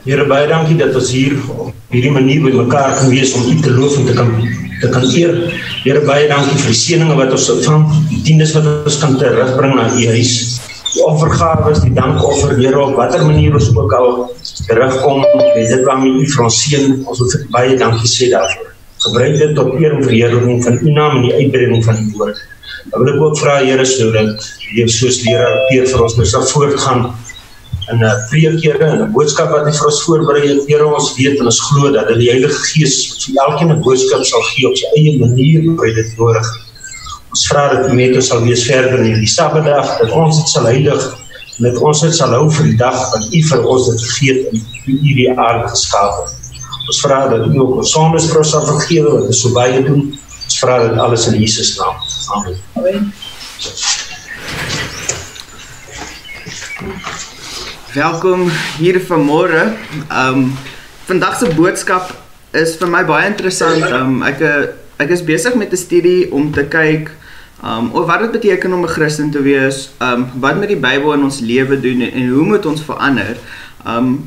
Heere, baie dankie dat ons hier op hierdie manier by mekaar kan wees om U te loof en te kan eer. Heere, baie dankie vir die seëninge wat ons ontvang, die tiendes wat ons kan terugbring na U huis. Die offergawes, die dankoffer, Heere, op watter manier ons ook al terugkom, met dit waarmee U vir ons seën, ons wil baie dankie sê daarvoor. Gebruik dit tot eer en verheerliking van U naam en die uitbreiding van die woord. Dan wil ek ook vra, Heere, sodat U soos leraar Peer vir ons nou sal voortgaan, en preekere en 'n boodskap wat hy vir ons voorberei, Here, ons weet en ons glo dat die Heilige Gees vir elkeen 'n boodskap sal gee op sy eie manier hoe hy dit nodig. Ons vra dat U met ons sal wees verder in hierdie Sabbatdag, dat ons dit sal heilig, met ons dit sal hou vir die dag wat U vir ons dit gegee het en U die aarde geskaap het. Ons vra dat U ook ons sondes vir ons sal vergewe wat ons so baie doen. Ons vra dit alles in Jesus naam. Amen. Amen. Welkom hier vanmorgen. Vandaagse boodskap is vir my baie interessant. Ek is bezig met die studie om te kyk of wat het beteken om een christen te wees, wat met die Bijbel in ons leven doen en hoe moet ons verander.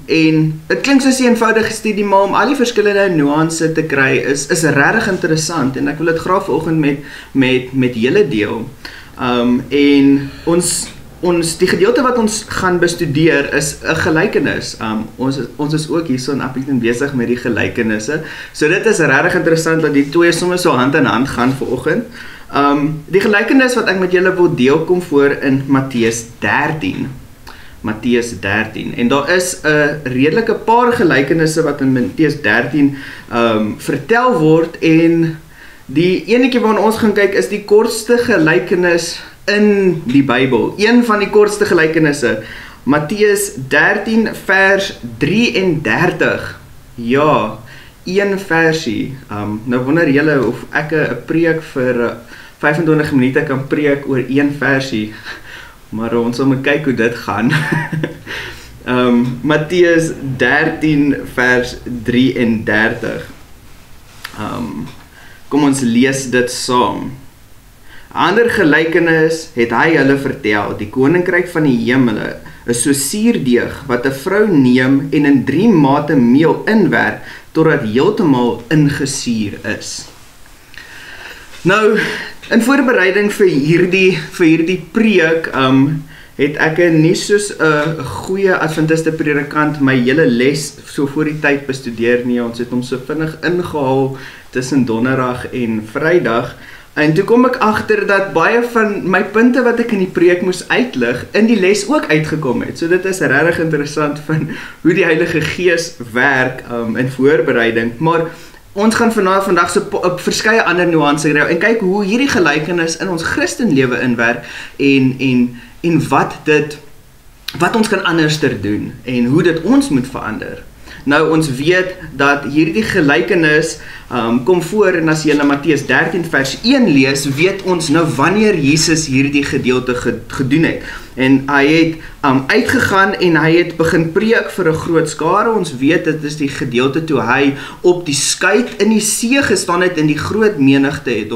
En het klink soos 'n eenvoudige studie, maar om al die verskillende nuance te kry is regtig interessant en ek wil dit graag vanoggend met julle deel. En die gedeelte wat ons gaan bestudeer is 'n gelykenis. Ons is ook hier so in Appington bezig met die gelykenisse. So dit is regtig interessant dat die twee sommer so hand in hand gaan vanoggend. Die gelykenis wat ek met julle wil deel kom voor in Mattheus 13. Mattheus 13. En daar is 'n redelike paar gelykenisse wat in Mattheus 13 vertel word en die enetjie waarna ons gaan kyk is die kortste gelykenis in die Bybel, een van die kortste gelykenisse, Mattheus 13 vers 33, ja, een versie. Nou wonder julle of ek 'n preek vir 25 minute kan preek oor een versie, maar ons sal maar kyk hoe dit gaan. Mattheus 13 vers 33, kom ons lees dit saam. Ander gelykenis het hy hulle vertel, die koninkryk van die hemele is so suurdeeg wat 'n vrou neem en in 3 mate meel inwerk totdat heeltemal ingesuur is. Nou, in voorbereiding vir hierdie preek het ek nie soos 'n goeie Adventiste predikant my hele les so voor die tyd bestudeer nie. Ons het hom so vinnig ingehaal tussen donderdag en vrydag. En toe kom ek agter dat baie van my punte wat ek in die preek moes uitlig, in die les ook uitgekom het. So dit is regtig interessant van hoe die Heilige Gees werk in voorbereiding. Maar ons gaan vandag so op verskeie ander nuances en kyk hoe hierdie gelykenis in ons Christenlewe inwerk en wat ons kan anderster doen en hoe dit ons moet verander. Nou, ons weet dat hierdie gelykenis kom voor en as jy na Mattheus 13 vers 1 lees, weet ons nou wanneer Jesus hierdie gedeelte gedoen het. En hy het uitgegaan en hy het begin preek vir 'n groot skare. Ons weet dit is die gedeelte toe hy op die skuit in die see gestaan het en die groot menigte het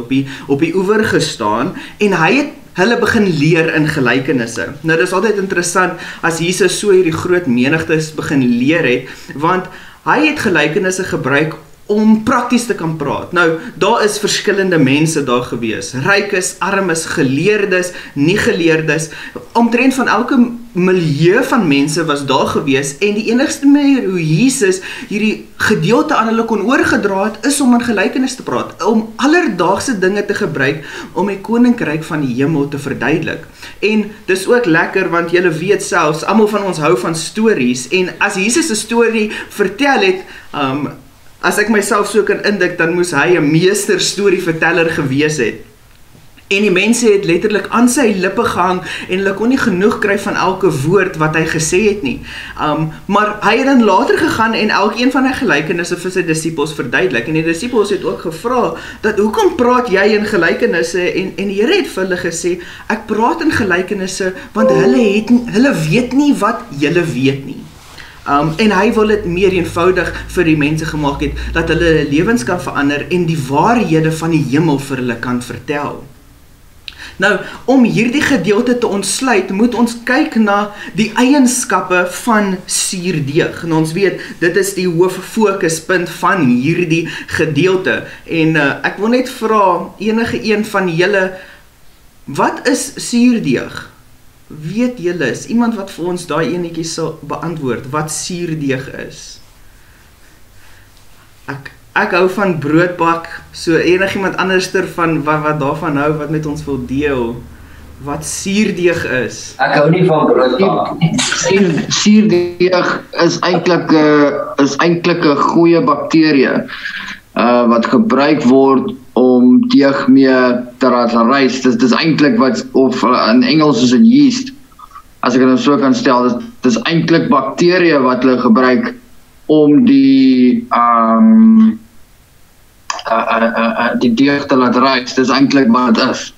op die oewer gestaan en hy het hulle begin leer in gelykenisse. Nou, dit is altyd interessant as Jesus so hierdie groot menigtes begin leer het, want hy het gelykenisse gebruik om prakties te kan praat. Nou, daar is verskillende mense daar gewees. Rykes, armes, geleerdes, nie geleerdes. Omtrent van elke milieu van mense was daar gewees en die enigste manier hoe Jesus hierdie gedeelte aan hulle kon oorgedra het is om in gelykenis te praat, om alledaagse dinge te gebruik om die koninkryk van die hemel te verduidelik. En dis ook lekker want julle weet selfs, almal van ons hou van stories en as Jesus 'n storie vertel het, as ek myself so kan indik, dan moes hy 'n meester storieverteller gewees het. En die mense het letterlik aan sy lippe gehang en hulle kon nie genoeg kry van elke woord wat hy gesê het nie. Maar hy het dan later gegaan en elkeen van die gelykenisse vir sy disippels verduidelik. En die disippels het ook gevra dat hoekom praat jy in gelykenisse? En die Here het vir hulle gesê, ek praat in gelykenisse want hulle weet nie wat julle weet nie. En hy wil dit meer eenvoudig vir die mense gemaak het, dat hulle lewens kan verander en die waarhede van die hemel vir hulle kan vertel. Nou, om hierdie gedeelte te ontsluit, moet ons kyk na die eienskappe van suurdeeg. En ons weet, dit is die hooffokuspunt van hierdie gedeelte. En ek wil net vra, enige een van julle, wat is suurdeeg? Weet julle, is iemand wat vir ons daai enetjie sal beantwoord, wat suurdeeg is? Ek hou van broodbak, so enig iemand anderster van wat daarvan hou, wat met ons wil deel, wat suurdeeg is. Ek hou nie van broodbak. Suurdeeg is eintlik 'n goeie bakterie wat gebruik word om deeg mee te laat rys. Dit is eintlik wat, of in Engels is dit yeast, as ek dit so kan stel. Dit is eintlik bakterieë wat hulle gebruik om die deeg te laat rys. Dit is eintlik wat dit is.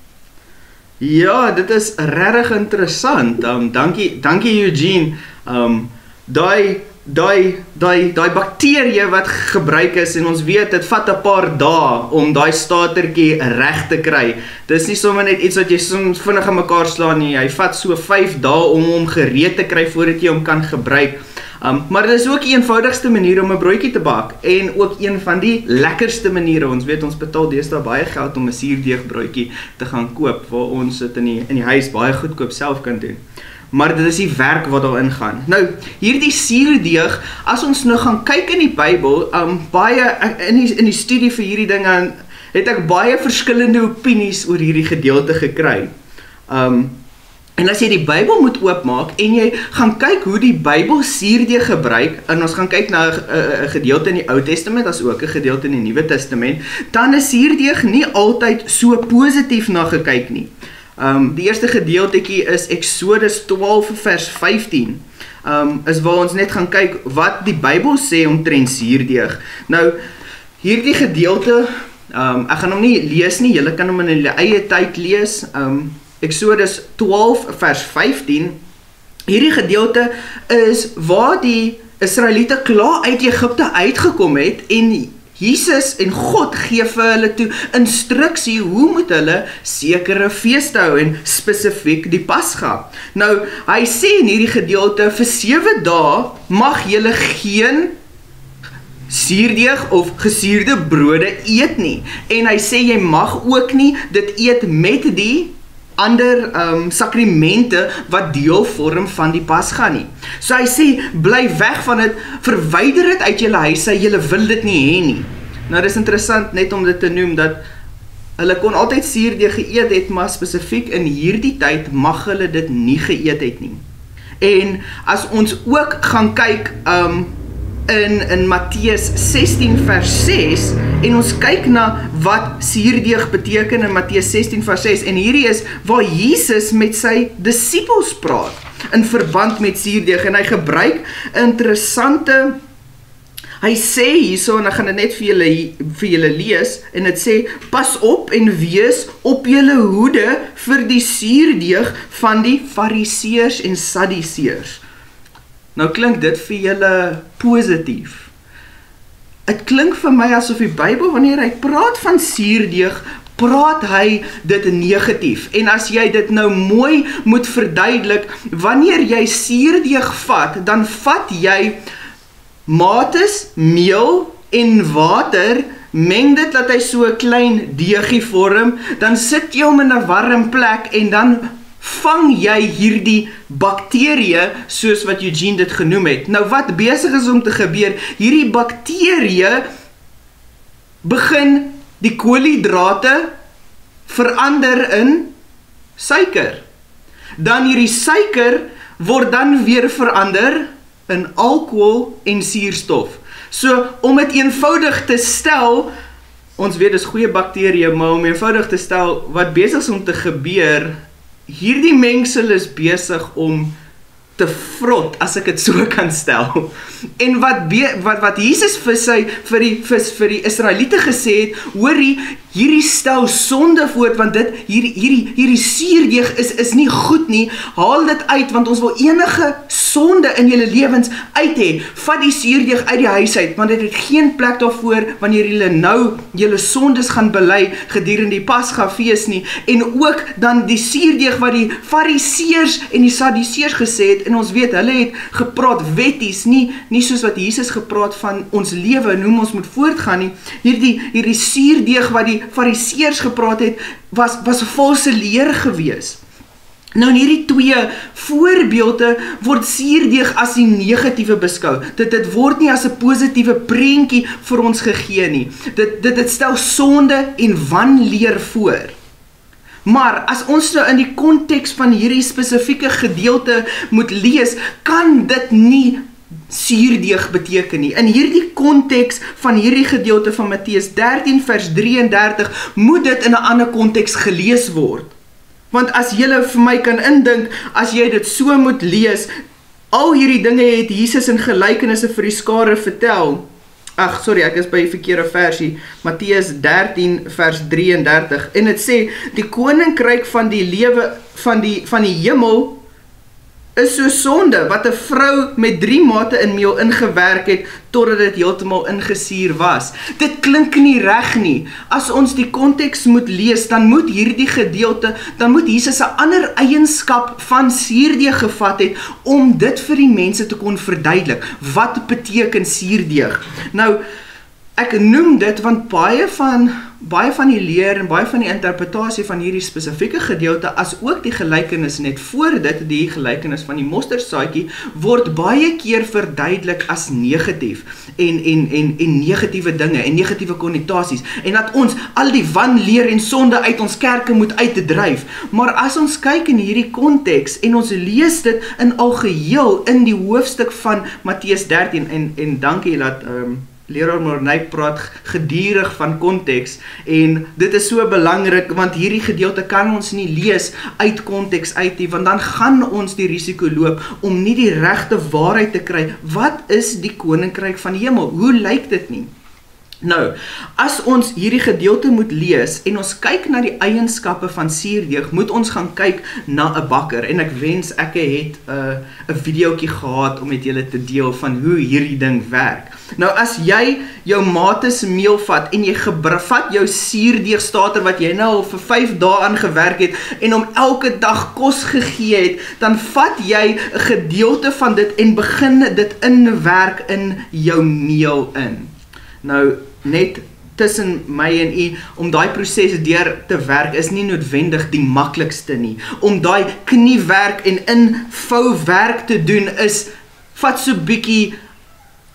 Ja, dit is regtig interessant. Dankie Eugene. Daai bakterieë wat gebruik is, en ons weet dit vat 'n paar dae om daai statertjie reg te kry. Dis nie sommer net iets wat jy soms vinnig aan mekaar slaan nie. Hy vat so 5 dae om hom gereed te kry voordat jy hom kan gebruik. Maar dit is ook die eenvoudigste manier om 'n broodjie te bak, en ook een van die lekkerste maniere. Ons weet, ons betaal deesdae baie geld om 'n suurdeegbroodjie te gaan koop, waar ons dit in die huis baie goedkoop self kan doen. Maar dit is die werk wat daarin gaan. Nou, hierdie suurdeeg, as ons nou gaan kyk in die Bybel, in die studie vir hierdie dinge, het ek baie verskillende opinies oor hierdie gedeelte gekry. En as jy die Bybel moet oopmaak en jy gaan kyk hoe die Bybel suurdeeg gebruik, en ons gaan kyk na 'n gedeelte in die Ou Testament as ook 'n gedeelte in die Nuwe Testament, dan is suurdeeg nie altyd so positief na gekyk nie. Die eerste gedeeltetjie is Exodus 12 vers 15, is waar ons net gaan kyk wat die Bybel sê omtrent suurdeeg. Nou, hierdie gedeelte, ek gaan hom nie lees nie, julle kan hom in julle eie tyd lees. Exodus 12 vers 15, hierdie gedeelte is waar die Israeliete klaar uit Egipte uitgekom het, en Jesus en God gee vir hulle toe instruksie hoe moet hulle sekere feeste hou, en spesifiek die Pasga. Nou, hy sê in hierdie gedeelte, vir 7 dae mag julle geen suurdeeg of gesuurde brode eet nie. En hy sê jy mag ook nie dit eet met die ander sakramente wat deel vorm van die Pasga nie. So hy sê, bly weg van dit, verwyder dit uit julle huise, julle wil dit nie hê nie. Nou, dit is interessant net om dit te noem, dat hulle kon altyd suurdeeg geëet het, maar spesifiek in hierdie tyd mag hulle dit nie geëet het nie. En as ons ook gaan kyk in Mattheus 16 vers 6, en ons kyk na wat suurdeeg beteken in Mattheus 16 vers 6, en hierdie is waar Jesus met sy disippels praat in verband met suurdeeg, en hy gebruik interessante, hy sê hierso, en ek gaan dit net vir julle lees, en dit sê, pas op en wees op julle hoede vir die suurdeeg van die Fariseërs en Sadduseërs. Nou, klink dit vir julle positief? Het klink vir my asof die Bybel, wanneer hy praat van suurdeeg, praat hy dit negatief. En as jy dit nou mooi moet verduidelik, wanneer jy suurdeeg vat, dan vat jy mates, meel en water, meng dit dat hy so 'n klein deegie vorm, dan sit jy hom in 'n warm plek, en dan vang jy hierdie bakterieë, soos wat Eugene dit genoem het. Nou, wat besig is om te gebeur, hierdie bakterieë begin die koolhidrate verander in suiker. Dan hierdie suiker word dan weer verander in alkohol en suurstof. So, om dit eenvoudig te stel, ons weet dis goeie bakterieë, maar om eenvoudig te stel, wat besig is om te gebeur, hierdie mengsel is besig om te vrot, as ek het so kan stel. En wat Jesus vir die Israeliete gesê het, hoor hierdie stel sonde voort, want hierdie suurdeeg is nie goed nie, haal dit uit, want ons wil enige sonde sonde in julle lewens uit hê. Vat die suurdeeg uit die huis uit, want dit het geen plek daarvoor wanneer julle nou julle sondes gaan bely gedurende die Pasgafees nie. En ook dan die suurdeeg wat die Fariseërs en die Sadduseërs gesê het, en ons weet hulle het gepraat wetties, nie soos wat Jesus gepraat van ons lewe en hoe ons moet voortgaan nie. Hierdie suurdeeg wat die Fariseërs gepraat het, was 'n valse leer gewees. Nou in hierdie twee voorbeelde word suurdeeg as die negatiewe beskou. Dit word nie as 'n positiewe prentjie vir ons gegee nie. Dit stel sonde en wanleer voor. Maar as ons nou in die konteks van hierdie spesifieke gedeelte moet lees, kan dit nie suurdeeg beteken nie. In hierdie konteks van hierdie gedeelte van Mattheus 13 vers 33 moet dit in 'n ander konteks gelees word. Want as jylle vir my kan indink, as jy dit so moet lees, al hierdie dinge het Jesus in gelykenisse vir die skare vertel. Ag, sorry, ek is by die verkeerde versie, Mattheus 13 vers 33. En het sê, die koninkryk van die lewe van die hemel is so sonde, wat 'n vrou met 3 mate in meel ingewerk het, totdat dit heeltemal ingesuur was. Dit klink nie reg nie. As ons die konteks moet lees, dan moet hierdie gedeelte, dan moet Jesus 'n ander eienskap van suurdeeg gevat het, om dit vir die mense te kon verduidelik. Wat beteken suurdeeg? Nou, ek noem dit, want baie van die leer en baie van die interpretasie van hierdie spesifieke gedeelte, as ook die gelykenis net voor dit, die gelykenis van die mosterdsaadjie, word baie keer verduidelik as negatief en negatiewe dinge en negatiewe konnotasies, en dat ons al die wanleer en sonde uit ons kerke moet uitdryf. Maar as ons kyk in hierdie konteks en ons lees dit in algeheel in die hoofstuk van Mattheus 13, en dankie dat Leraar Mornay praat gedurig van konteks, en dit is so belangrik, want hierdie gedeelte kan ons nie lees uit konteks uit nie, want dan gaan ons die risiko loop om nie die regte waarheid te kry. Wat is die koninkryk van die hemel? Hoe lyk dit nie? Nou, as ons hierdie gedeelte moet lees en ons kyk na die eienskappe van suurdeeg, moet ons gaan kyk na 'n bakker. En ek wens ek het 'n videoetjie gehad om met julle te deel van hoe hierdie ding werk. Nou, as jy jou mates meel vat en jy vat jou suurdeegstater wat jy nou al vir 5 dae aan gewerk het en om elke dag kos gegee het, dan vat jy 'n gedeelte van dit en begin dit inwerk in jou meel in. Nou, net tussen my en u, om daai proses deur te werk is nie noodwendig die maklikste nie. Om daai kniewerk en invouwerk te doen is, vat so bietjie,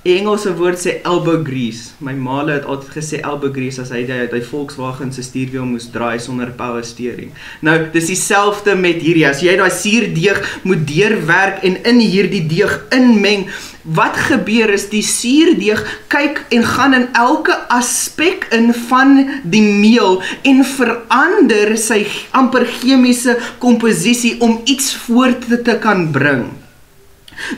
Engelse woord sê elbow grease. My ma het altyd gesê elbow grease as hy die Volkswagen se stuurwiel moes draai sonder power steering. Nou, dis dieselfde met hierdie. As jy daai suurdeeg moet deurwerk en in hierdie deeg inmeng, wat gebeur is, die suurdeeg kyk en gaan in elke aspek in van die meel en verander sy amper chemiese komposisie om iets voort te kan bring.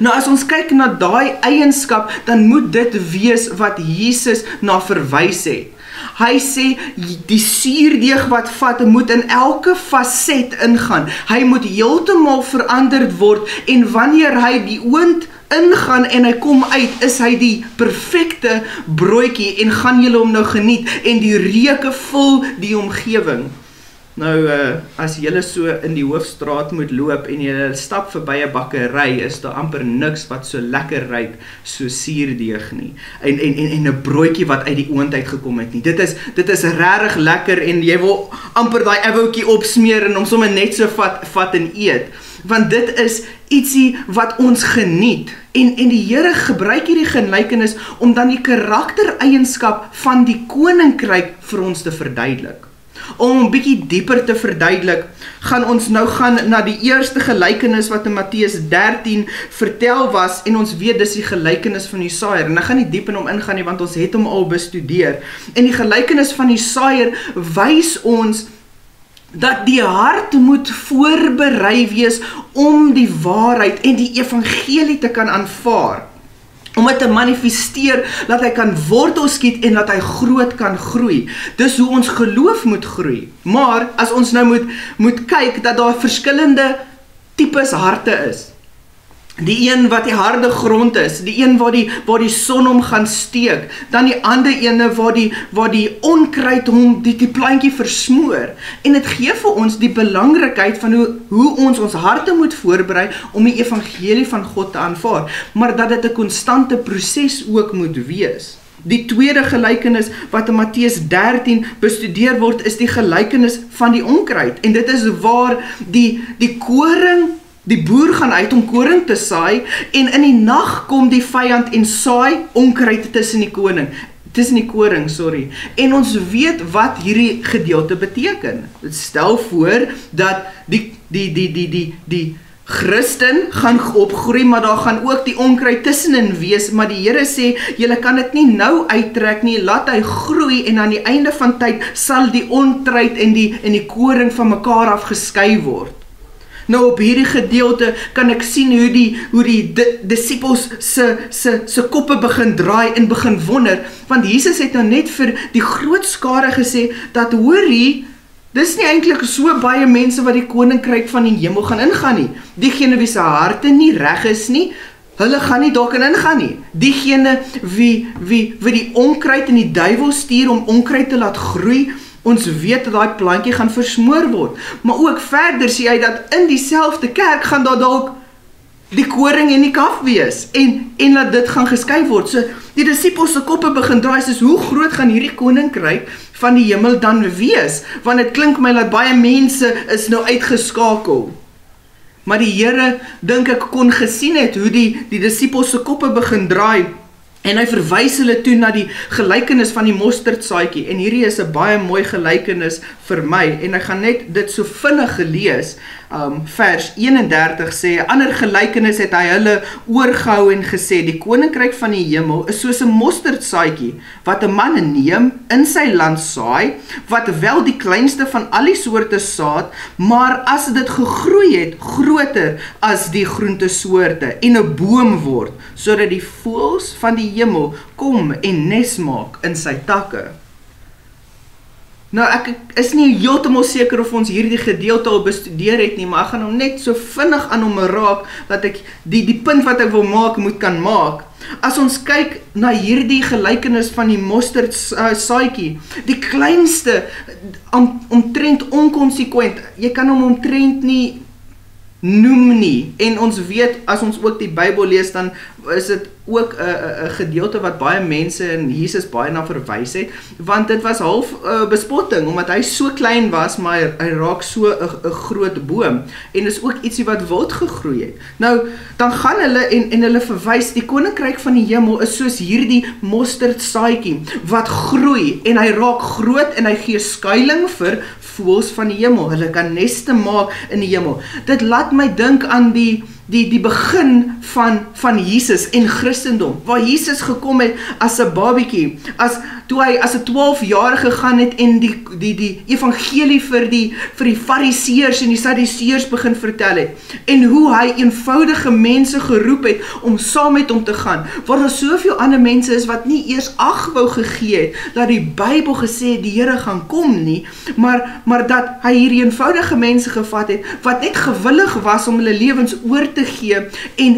Nou, as ons kyk na daai eienskap, dan moet dit wees wat Jesus na verwys het. Hy sê, die suurdeeg wat vat, moet in elke faset ingaan. Hy moet heeltemal veranderd word, en wanneer hy die oond ingaan en hy kom uit, is hy die perfekte broodjie, en gaan julle hom nou geniet, en die reuke vul die omgewing. Nou, as jylle so in die hoofstraat moet loop en jylle stap verby 'n bakkerij, is daar amper niks wat so lekker ruik so suurdeeg nie. En 'n broodjie wat uit die oond uitgekom het nie. Dit is regtig lekker, en jy wil amper daai ewoukie opsmeer en hom sommer net so vat en eet. Want dit is ietsie wat ons geniet. En die Here gebruik hierdie gelykenis om dan die karaktereienskap van die koninkryk vir ons te verduidelik. Om 'n bietjie dieper te verduidelik, gaan ons nou na die eerste gelykenis wat in Mattheus 13 vertel was, en ons weet dis die gelykenis van die saaier. En ek gaan nie diep in hom ingaan nie, want ons het hom al bestudeer. En die gelykenis van die saaier wys ons dat die hart moet voorberei wees om die waarheid en die evangelie te kan aanvaar. Om het te manifesteer, dat hy kan wortel skiet en dat hy groot kan groei. Dis hoe ons geloof moet groei. Maar as ons nou moet kyk dat daar verskillende tipes harte is. Die een wat die harde grond is, die een waar die son om gaan steek, dan die ander ene waar die onkruid hom die plantjie versmoor. En dit gee vir ons die belangrikheid van hoe ons harte moet voorberei om die evangelie van God te aanvaar, maar dat dit 'n konstante proses ook moet wees. Die tweede gelykenis wat in Mattheus 13 bestudeer word is die gelykenis van die onkruid, en dit is waar die koring, die boer gaan uit om koring te saai, en in die nag kom die vyand en saai onkruid tussen die koring. En ons weet wat hierdie gedeelte beteken. Dit stel voor dat die Christen gaan opgroei, maar daar gaan ook die onkruid tussenin wees, maar die Here sê, julle kan dit nie nou uittrek nie, laat hy groei en aan die einde van tyd sal die onkruid en die koring van mekaar afgeskei word. Nou op hierdie gedeelte kan ek sien hoe die disippels se koppe begin draai en begin wonder, want Jesus het nou net vir die groot skare gesê dat hoorie, dis nie eintlik so baie mense wat die koninkryk van die hemel gaan ingaan nie. Diegene wie se harte nie reg is nie, hulle gaan nie daar kan ingaan nie. Diegene wie die onkruid en die duiwel stuur om onkruid te laat groei, ons weet dat daai plantjie gaan versmoor word. Maar ook verder sien jy dat in dieselfde kerk gaan daar dalk die koring en die kaf wees en laat dit gaan geskei word. So die disippels se koppe begin draai, soos hoe groot gaan hierdie koninkryk van die hemel dan wees? Want dit klink my dat baie mense is nou uitgeskakel. Maar die Here, dink ek, kon gesien het hoe die disippels se koppe begin draai. En hy verwys hulle toe na die gelykenis van die mosterdsaadjie. En hierdie is 'n baie mooi gelykenis vir my. En ek gaan net dit so vinnig gelees. Vers 31 sê, 'n ander gelykenis het hy hulle oorgehou en gesê, die koninkryk van die hemel is soos 'n mosterdsaadjie wat 'n man neem in sy land saai, wat wel die kleinste van al die soorte saad, maar as dit gegroei het, groter as die groentesoorte en 'n boom word, sodat die voëls van die hemel kom en nes maak in sy takke. Nou, ek is nie heeltemal seker of ons hierdie gedeelte al bestudeer het nie, maar ek gaan hom net so vinnig aan hom raak, dat ek die punt wat ek wil maak, moet kan maak. As ons kyk na hierdie gelykenis van die mosterdsaadjie, die kleinste, omtrent onkonsekwent, jy kan hom omtrent nie noem nie. En ons weet, as ons ook die Bybel lees, dan is dit ook 'n gedeelte wat baie mense en Jesus baie na verwys het, want dit was half bespotting, omdat hy so klein was, maar hy raak so 'n groot boom, en dis ook ietsie wat wild gegroei het. Nou, dan gaan hulle en hulle verwys, die koninkryk van die hemel is soos hierdie mosterdsaadjie, wat groei, en hy raak groot, en hy gee skuiling vir voëls van die hemel, hulle kan neste maak in die hemel. Dit laat my dink aan die begin van Jesus en Christendom, waar Jesus gekom het as 'n babietjie, toe hy as 'n 12-jarige gegaan het en die evangelie vir die fariseërs en die sadduseërs begin vertel het, en hoe hy eenvoudige mense geroep het om saam met hom te gaan, waar daar soveel ander mense is wat nie eers ag wou gegee het dat die Bybel gesê het die Here gaan kom nie, maar dat hy hierdie eenvoudige mense gevat het wat net gewillig was om hulle lewens oor te gee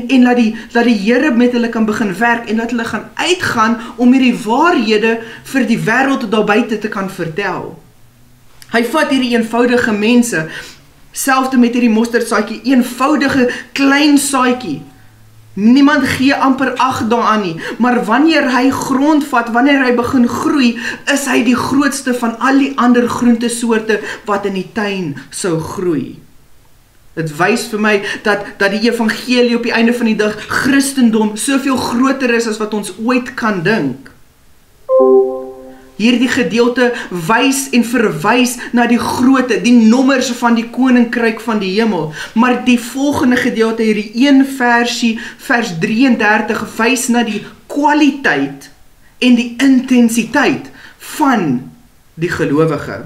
en laat die Here met hulle kan begin werk, en dat hulle gaan uitgaan om hierdie waarhede vir die wêreld daar buite te kan vertel. Hy vat hierdie eenvoudige mense, selfde met hierdie mosterdsaadjie, eenvoudige klein saadjie. Niemand gee amper ag daaraan nie, maar wanneer hy grond vat, wanneer hy begin groei, is hy die grootste van al die ander groentesoorte wat in die tuin sou groei. Het wys vir my dat die evangelie op die einde van die dag, Christendom, soveel groter is as wat ons ooit kan dink. Hierdie gedeelte wys en verwys na die grootte, die nommers van die koninkryk van die hemel. Maar die volgende gedeelte, hierdie een versie, vers 33, wys na die kwaliteit en die intensiteit van die gelowige.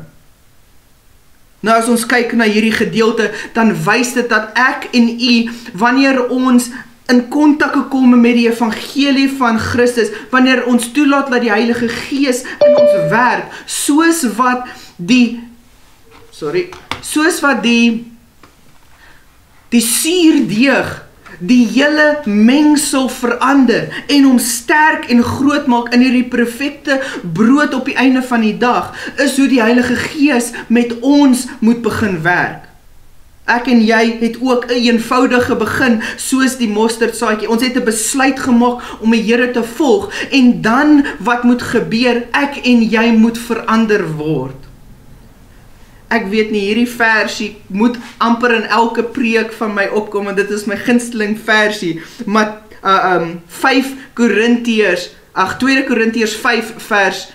Nou as ons kyk na hierdie gedeelte, dan wys dit dat ek en u, wanneer ons in kontak gekom met die evangelie van Christus, wanneer ons toelaat dat die Heilige Gees in ons werk, soos wat die suurdeeg die hele mengsel verander en hom sterk en groot maak in hierdie perfekte brood op die einde van die dag, is hoe die Heilige Gees met ons moet begin werk. Ek en jy het ook 'n eenvoudige begin soos die mosterdsaadjie. Ons het 'n besluit gemaak om die Here te volg en dan wat moet gebeur? Ek en jy moet verander word. Ek weet nie, hierdie versie moet amper in elke preek van my opkom, want dit is my gunsteling versie. Maar 2 Korintiers 5 vers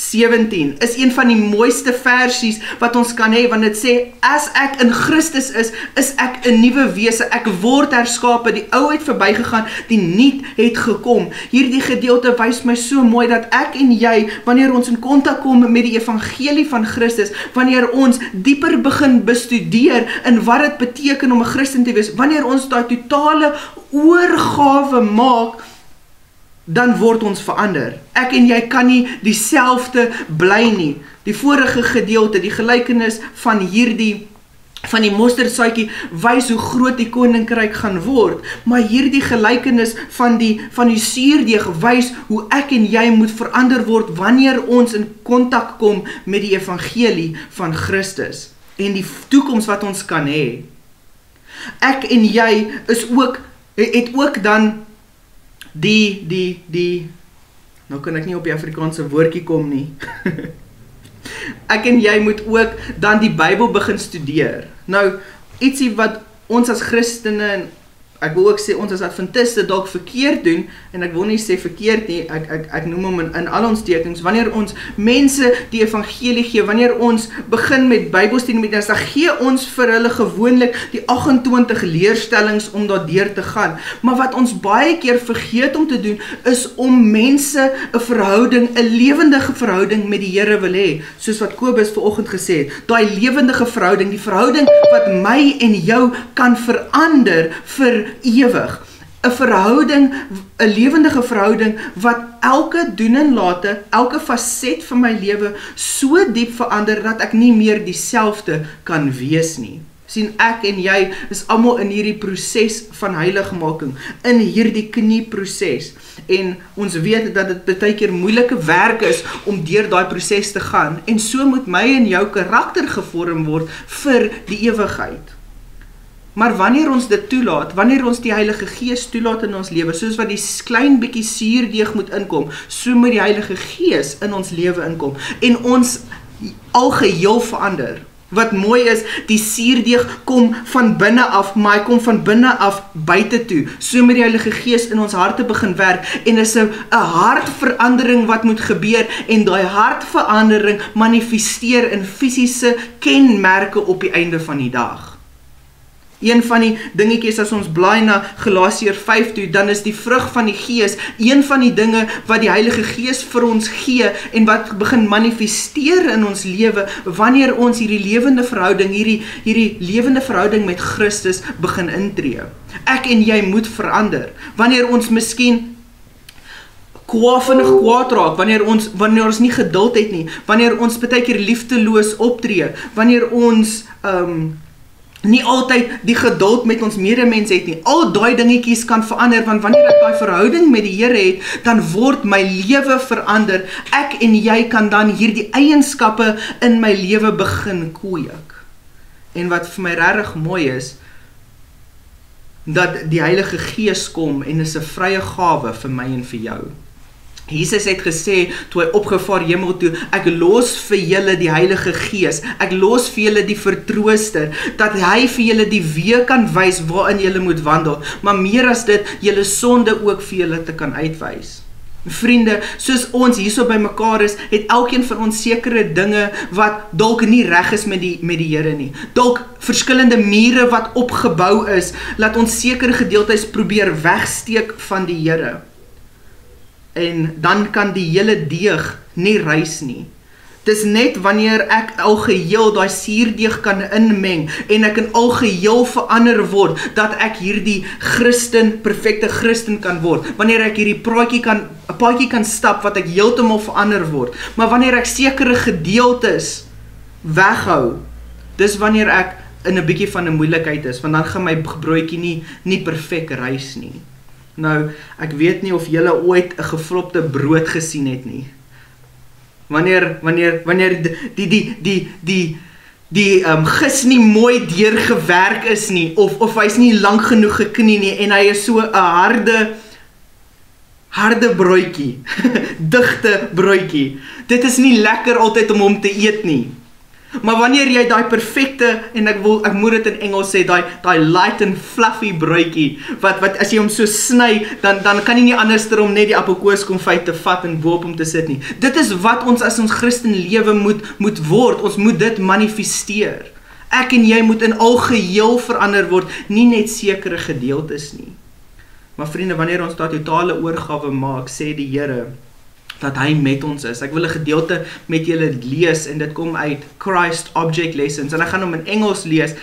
17 is een van die mooiste versies wat ons kan hê, want dit sê, as ek in Christus is, is ek 'n nuwe wese, ek word herskape, die ou het verbygegaan, die nuut het gekom. Hierdie gedeelte wys my so mooi dat ek en jy, wanneer ons in kontak kom met die evangelie van Christus, wanneer ons dieper begin bestudeer in wat dit beteken om 'n Christen te wees, wanneer ons daai totale oorgawe maak, dan word ons verander. Ek en jy kan nie dieselfde bly nie. Die vorige gedeelte, die gelykenis van die mosterdsaadjie, wys hoe groot die koninkryk gaan word. Maar hierdie gelykenis van die suurdeeg wys hoe ek en jy moet verander word wanneer ons in kontak kom met die evangelie van Christus en die toekoms wat ons kan hê. Ek en jy het ook dan nou kan ek nie op die Afrikaanse woordjie kom nie. Ek en jy moet ook dan die Bybel begin studeer. Nou, ietsie wat ons as Christene, en ek wil ook sê ons as Adventiste dalk verkeerd doen, en ek wil nie sê verkeerd nie, ek noem hom in al ons tekens, wanneer ons mense die evangelie gee, wanneer ons begin met Bybelstudie, dan gee ons vir hulle gewoonlik die 28 leerstellings om daardeur te gaan. Maar wat ons baie keer vergeet om te doen, is om mense 'n verhouding, 'n lewendige verhouding met die Here wil hê, soos wat Kobus vanoggend gesê het. Daai lewendige verhouding, die verhouding wat my en jou kan verander vir ewig. 'n verhouding, 'n lewendige verhouding wat elke doen en late, elke faset van my lewe so diep verander dat ek nie meer dieselfde kan wees nie. Sien, ek en jy is almal in hierdie proses van heiligmaking, in hierdie knieproses, en ons weet dat dit baie keer moeilike werk is om deur daai proses te gaan, en so moet my en jou karakter gevorm word vir die ewigheid. Maar wanneer ons dit toelaat, wanneer ons die Heilige Gees toelaat in ons lewe, soos wat die klein bietjie suurdeeg moet inkom, so moet die Heilige Gees in ons lewe inkom en ons algeheel verander. Wat mooi is, die suurdeeg kom van binne af, maar hy kom van binne af buite toe. So moet die Heilige Gees in ons harte begin werk, en is 'n hartverandering wat moet gebeur, en daai hartverandering manifesteer in fisiese kenmerke op die einde van die dag. Een van die dingetjies, as ons blaai na Galasië 5 toe, dan is die vrug van die Gees een van die dinge wat die Heilige Gees vir ons gee en wat begin manifesteer in ons lewe wanneer ons hierdie lewende verhouding, hierdie lewende verhouding met Christus begin intree. Ek en jy moet verander. Wanneer ons miskien kwaad raak, wanneer ons nie geduld het nie, wanneer ons baie keer liefdeloos optree, wanneer ons nie altyd die geduld met ons medemens het nie. Al daai dingetjies kan verander, want wanneer ek daai verhouding met die Here het, dan word my lewe verander. Ek en jy kan dan hierdie eienskappe in my lewe begin kweek. En wat vir my regtig mooi is, dat die Heilige Gees kom en is 'n vrye gawe vir my en vir jou. Jesus het gesê, toe hy opgevaar hemel toe, ek los vir julle die Heilige Gees, ek los vir julle die vertrooster, dat hy vir julle die weë kan wys waarin julle moet wandel, maar meer as dit, julle sonde ook vir julle te kan uitwys. Vriende, soos ons hierso by mekaar is, het elkeen van ons sekere dinge wat dalk nie reg is met die Here nie. Dalk verskillende mure wat opgebou is, laat ons sekere gedeeltes probeer wegsteek van die Here. En dan kan die hele deeg nie rys nie. Dis net wanneer ek algeheel daai suurdeeg kan inmeng en ek in algeheel verander word, dat ek hierdie Christen, perfekte Christen kan word. Wanneer ek hierdie paadjie kan stap wat ek heeltemal verander word. Maar wanneer ek sekere gedeeltes weghou, dis wanneer ek in een beetje van een moeilijkheid is, want dan gaan mijn broodjie niet perfect reis nie. Nou, ek weet nie of julle ooit een geflopte brood gesien het nie. Wanneer die gis nie mooi deurgewerk is nie, of hy is nie lang genoeg geknie nie, en hy is so 'n harde broodjie, digte broodjie. Dit is nie lekker altyd om hom te eet nie. Maar wanneer jy die perfecte, en ek moet dit in Engels sê, die light and fluffy broodjie, wat as jy hom so snij, dan kan jy nie anders daarom net die appelkooskonfyt te vat en boop om te sit nie. Dit is wat ons as ons Christen lewe moet word, ons moet dit manifesteer. Ek en jy moet in al geheel verander word, nie net sekere gedeeltes nie. Maar vriende, wanneer ons dat totale oorgawe maak, sê die Here, dat hy met ons is. Ek wil 'n gedeelte met julle lees en dit kom uit Christ Object Lessons en ek gaan hom in Engels lees,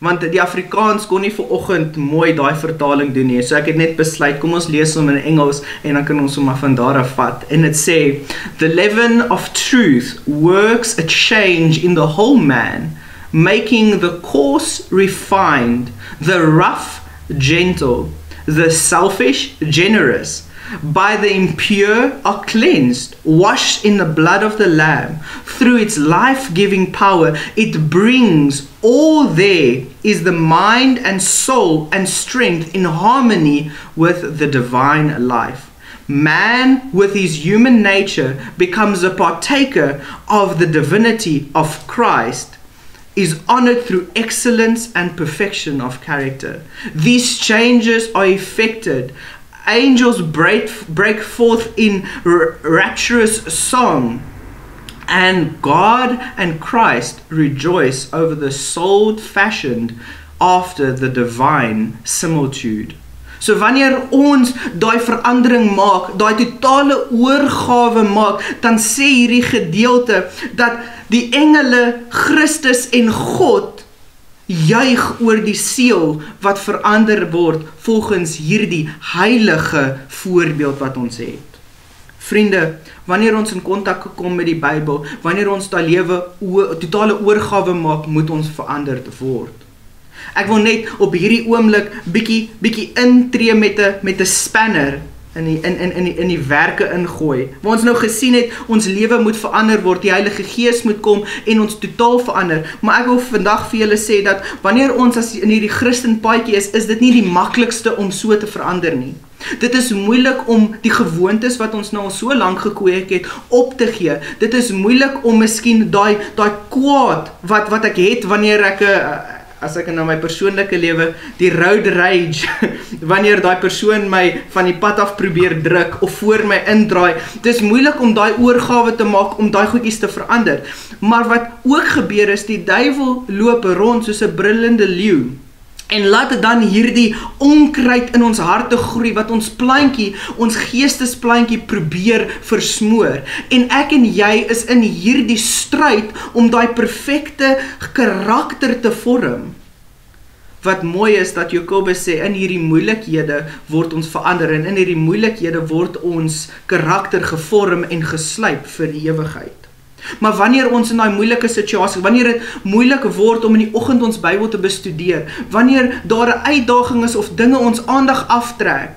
want die Afrikaans kon nie vanoggend mooi daai vertaling doen nie, so ek het net besluit, kom ons lees hom in Engels en dan kan ons hom maar van daar af vat. En dit sê, "The leaven of truth works a change in the whole man, making the coarse refined, the rough gentle, the selfish generous. By the impure are cleansed, washed in the blood of the Lamb. Through its life-giving power, it brings all there is the mind and soul and strength in harmony with the divine life. Man, with his human nature, becomes a partaker of the divinity of Christ, is honored through excellence and perfection of character. These changes are effected. Angels break forth in rapturous song, and God and Christ rejoice over the soul fashioned after the divine similitude." So wanneer ons die verandering maak, die totale oorgawe maak, dan sê hierdie gedeelte dat die engele, Christus en God juig oor die siel wat verander word volgens hierdie heilige voorbeeld wat ons het. Vriende, wanneer ons in kontak gekom met die Bybel, wanneer ons die lewe totale oorgawe maak, moet ons veranderd word. Ek wil net op hierdie oomblik bietjie intree met 'n spanner in die werke ingooi. Waar ons nou gesien het, ons lewe moet verander word, die Heilige Gees moet kom en ons totaal verander. Maar ek wil vandag vir julle sê dat wanneer ons as in hierdie Christenpaadjie is, is dit nie die maklikste om so te verander nie. Dit is moeilik om die gewoontes wat ons nou al so lang gekweek het, op te gee. Dit is moeilik om miskien daai kwaad wat ek het wanneer ek as ek in my persoonlike lewe, die road rage, wanneer die persoon my van die pad af probeer druk of voor my indraai, dit is moeilik om die oorgawe te maak, om die goedjies te verander. Maar wat ook gebeur is, die duivel loop rond soos 'n brullende leeu en laat dan hierdie onkruid in ons harte groei, wat ons plantjie, ons geestesplantjie probeer versmoor. En ek en jy is in hierdie stryd om die perfekte karakter te vorm. Wat mooi is dat Jacobus sê, in hierdie moeilikhede word ons verander en in hierdie moeilikhede word ons karakter gevorm en geslyp vir die ewigheid. Maar wanneer ons in die moeilike situasie, wanneer het moeilik word om in die oggend ons Bybel te bestudeer, wanneer daar 'n uitdaging is of dinge ons aandag aftrek,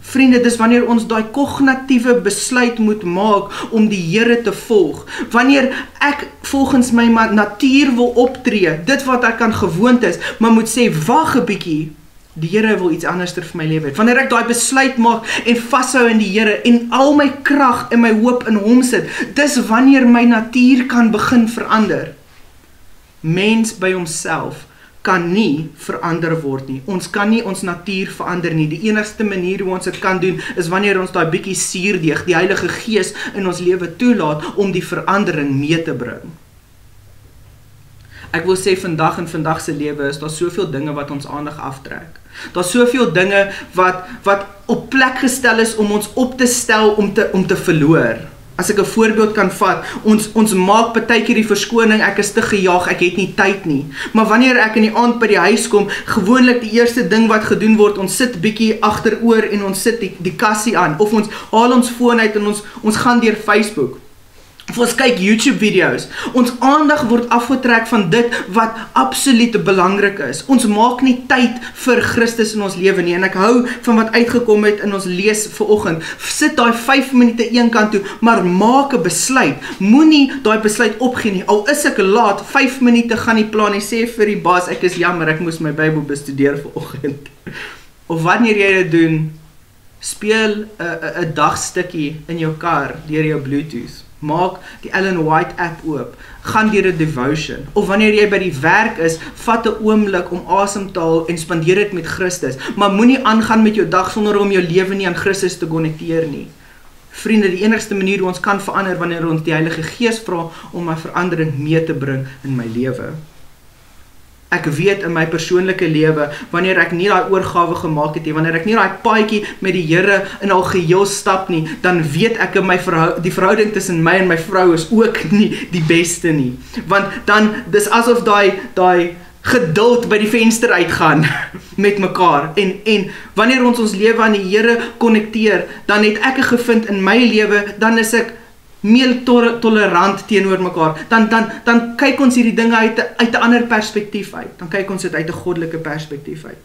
vriende, dis wanneer ons die kognitiewe besluit moet maak om die Here te volg. Wanneer ek volgens my natuur wil optree, dit wat ek aan gewoond is, maar moet sê, wag 'n bietjie, die Here wil iets anders vir my lewe. Wanneer ek daai besluit maak en vashou in die Here en al my krag en my hoop in hom sit, dis wanneer my natuur kan begin verander. Mens by homself kan nie verander word nie. Ons kan nie ons natuur verander nie. Die enigste manier hoe ons dit kan doen is wanneer ons daai bietjie suurdeeg, die Heilige Gees in ons lewe toelaat om die verandering mee te bring. Ek wil sê vandag en vandag se lewe is daar soveel dinge wat ons aandag aftrek. Daar soveel dinge wat op plek gestel is om ons op te stel om te verloor. As ek 'n voorbeeld kan vat, ons maak partykeer die verskoning, ek is te gejaag, ek het nie tyd nie. Maar wanneer ek in die aand by die huis kom, gewoonlik die eerste ding wat gedoen word, ons sit bietjie agteroor en ons sit die kassie aan, of ons haal ons foon uit en ons gaan deur Facebook. Of ons kyk YouTube video's. Ons aandag word afgetrek van dit wat absoluut belangrik is. Ons maak nie tyd vir Christus in ons lewe nie. En ek hou van wat uitgekom het in ons lees vanoggend. Sit daai 5 minute een kant toe, maar maak 'n besluit. Moenie daai besluit opgee nie. Al is ek laat, 5 minute gaan nie plan nie. Sê vir die baas, ek is jammer, ek moes my Bybel bestudeer vanoggend. Of wanneer jy dit doen, speel 'n dagstukkie in jou kar deur jou Bluetooth. Maak die Ellen White app oop, gaan deur 'n devotion. Of wanneer jy by die werk is, vat 'n oomblik om asem te haal en spandeer dit met Christus. Maar moenie aangaan met jou dag sonder om jou lewe nie aan Christus te konnekteer nie. Vriende, die enigste manier hoe ons kan verander wanneer ons die Heilige Gees vra om 'n verandering mee te bring in my lewe. Ek weet in my persoonlike lewe, wanneer ek nie daai oorgawe gemaak het nie, wanneer ek nie daai paadjie met die Here in al geheel stap nie, dan weet ek in my die verhouding tussen my en my vrou is ook nie die beste nie. Want dan dis asof daai geduld by die venster uitgaan met mekaar. En wanneer ons lewe aan die Here konnekteer, dan het ek gevind in my lewe, dan is ek meer tolerant teenoor mekaar, dan kyk ons hierdie dinge uit 'n ander perspektief uit, dan kyk ons dit uit 'n goddelike perspektief uit.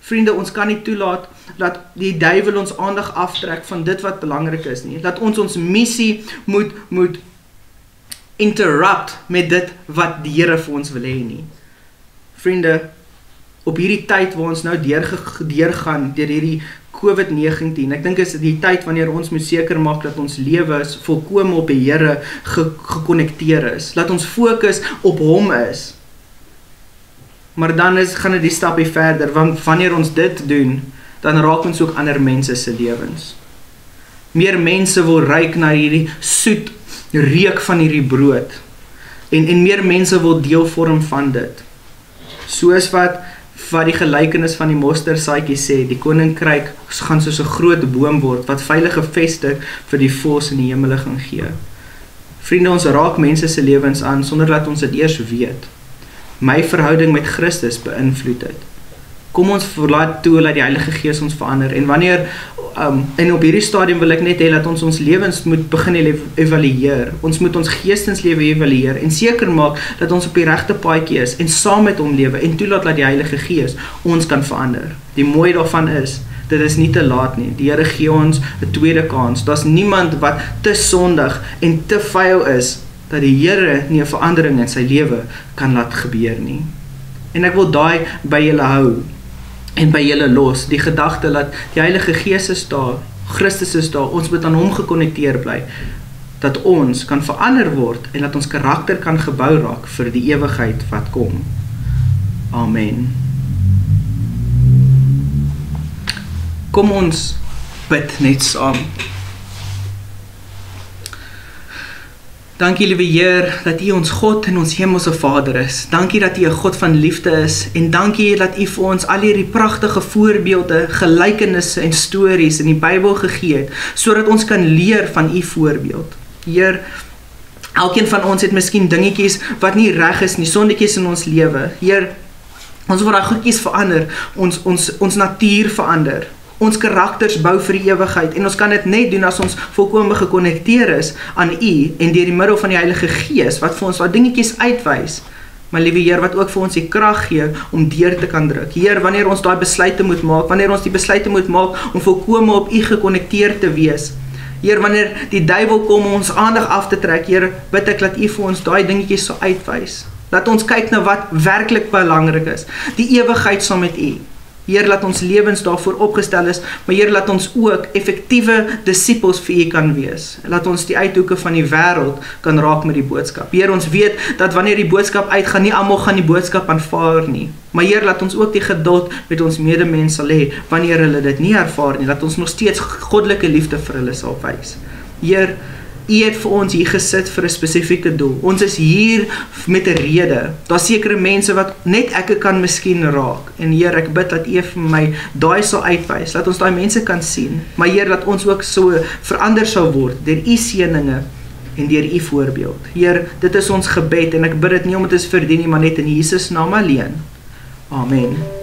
Vriende, ons kan nie toelaat dat die duiwel ons aandag aftrek van dit wat belangrik is nie, dat ons missie moet interrupt met dit wat die Here vir ons wil hê nie. Vriende, op hierdie tyd waar ons nou deurgaan, deur hierdie COVID-19. Ek dink is die tyd wanneer ons moet seker maak dat ons lewe is volkome op die Here gekonnekteer is. Laat ons fokus op hom is. Maar dan gaan dit die stapie verder, want wanneer ons dit doen, dan raak ons ook ander mense se lewens. Meer mense wil ruik na hierdie soet reuk van hierdie brood. En meer mense wil deel vorm van dit. Soos wat die gelykenis van die mosterdsaadjie sê, die koninkryk gaan soos 'n groot boom word wat veilig gevestig vir die voëls in die hemel gaan gee. Vriende, ons raak mense se lewens aan sonder dat ons dit eers weet. My verhouding met Christus beïnvloed dit. Kom ons laat toe dat die Heilige Gees ons verander. En wanneer en op hierdie stadium wil ek net hê dat ons lewens moet begin evalueer. Ons moet ons geestenslewe evalueer en seker maak dat ons op die regte paadjie is en saam met hom lewe en toelaat dat die Heilige Gees ons kan verander. Die mooi daarvan is, dit is nie te laat nie. Die Here gee ons 'n tweede kans. Daar's niemand wat te sondig en te vuil is dat die Here nie 'n verandering in sy lewe kan laat gebeur nie. En ek wil daai by julle hou. En by julle los, die gedagte dat die Heilige Gees is daar, Christus is daar, ons moet aan hom gekonnekteer bly, dat ons kan verander word en dat ons karakter kan gebou raak vir die ewigheid wat kom. Amen. Kom ons bid net saam. Dankie, liewe Heer, dat U ons God en ons hemelse Vader is. Dankie dat U 'n God van liefde is. En dankie dat U vir ons al hierdie pragtige voorbeelde, gelykenisse en stories in die Bybel gegee het, sodat ons kan leer van U voorbeeld. Heer, elkeen van ons het miskien dingetjies wat nie reg is nie, sondetjies in ons lewe. Heer, ons wil daai goedjies verander, ons natuur verander. Ons karakters bou vir die ewigheid en ons kan dit net doen as ons volkome gekonnekteer is aan U en deur die middel van die Heilige Gees wat vir ons wat dingetjies uitwys. Maar liewe Heer, wat ook vir ons die krag gee om deur te kan druk. Heer, wanneer ons daai besluite moet maak, wanneer ons die besluite moet maak om volkome op U gekonnekteer te wees. Heer, wanneer die duiwel kom om ons aandag af te trek, Heer, bid ek dat U vir ons daai dingetjies sal uitwys. Laat ons kyk na wat werklik belangrik is. Die ewigheid saam met U. Heer, laat ons lewens daarvoor opgestel is, maar Heer, laat ons ook effektiewe disippels vir U kan wees. Laat ons die uithoeke van die wêreld kan raak met die boodskap. Heer, ons weet dat wanneer die boodskap uitgaan, nie almal gaan die boodskap aanvaar nie. Maar Heer, laat ons ook die geduld met ons medemens sal hê wanneer hulle dit nie ervaar nie, dat ons nog steeds goddelike liefde vir hulle sal wys. Heer, U het vir ons hier gesit vir 'n spesifieke doel. Ons is hier met 'n rede. Daar's sekere mense wat net ek kan miskien raak. En Heer, ek bid dat U vir my daai sal uitwys. Laat ons daai mense kan sien. Maar Heer, laat ons ook so verander sal word deur U seëninge en deur U voorbeeld. Heer, dit is ons gebed en ek bid dit nie omdat ons verdien nie, maar net in Jesus naam alleen. Amen.